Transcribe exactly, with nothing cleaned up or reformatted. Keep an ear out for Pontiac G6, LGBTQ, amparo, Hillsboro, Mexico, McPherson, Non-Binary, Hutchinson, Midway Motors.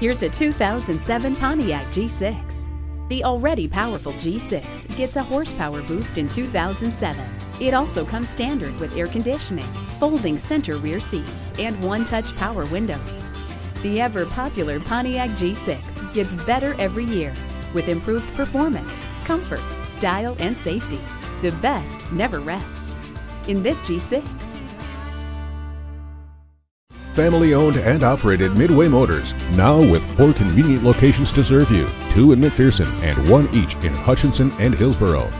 Here's a two thousand seven Pontiac G six. The already powerful G six gets a horsepower boost in two thousand seven. It also comes standard with air conditioning, folding center rear seats, and one-touch power windows. The ever-popular Pontiac G six gets better every year with improved performance, comfort, style, and safety. The best never rests in this G six. Family-owned and operated Midway Motors, now with four convenient locations to serve you, two in McPherson and one each in Hutchinson and Hillsboro.